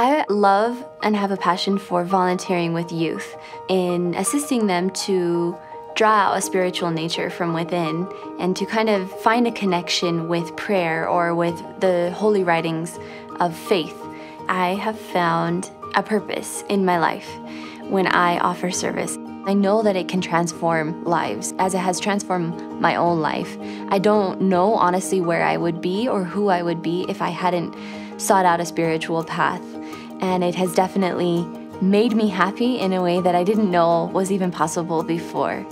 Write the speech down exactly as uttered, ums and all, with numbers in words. I love and have a passion for volunteering with youth in assisting them to draw out a spiritual nature from within and to kind of find a connection with prayer or with the holy writings of faith. I have found a purpose in my life when I offer service. I know that it can transform lives, as it has transformed my own life. I don't know honestly where I would be or who I would be if I hadn't sought out a spiritual path. And it has definitely made me happy in a way that I didn't know was even possible before.